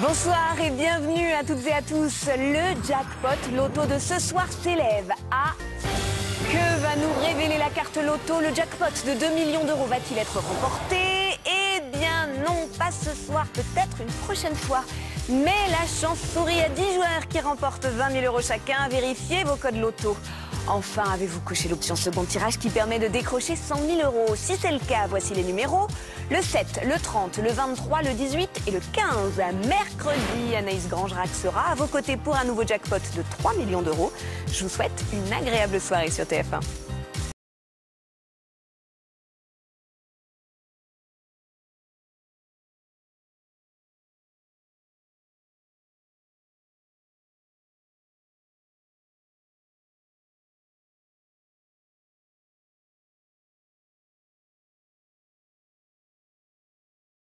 Bonsoir et bienvenue à toutes et à tous. Le jackpot loto de ce soir s'élève à... Que va nous révéler la carte loto? Le jackpot de 2 millions d'euros va-t-il être remporté? Eh bien non, pas ce soir, peut-être une prochaine fois. Mais la chance sourit à 10 joueurs qui remportent 20 000 euros chacun. Vérifiez vos codes loto. Enfin, avez-vous coché l'option second tirage qui permet de décrocher 100 000 euros? Si c'est le cas, voici les numéros. Le 7, le 30, le 23, le 18 et le 15. Mercredi, Anaïs Grangerac sera à vos côtés pour un nouveau jackpot de 3 millions d'euros. Je vous souhaite une agréable soirée sur TF1.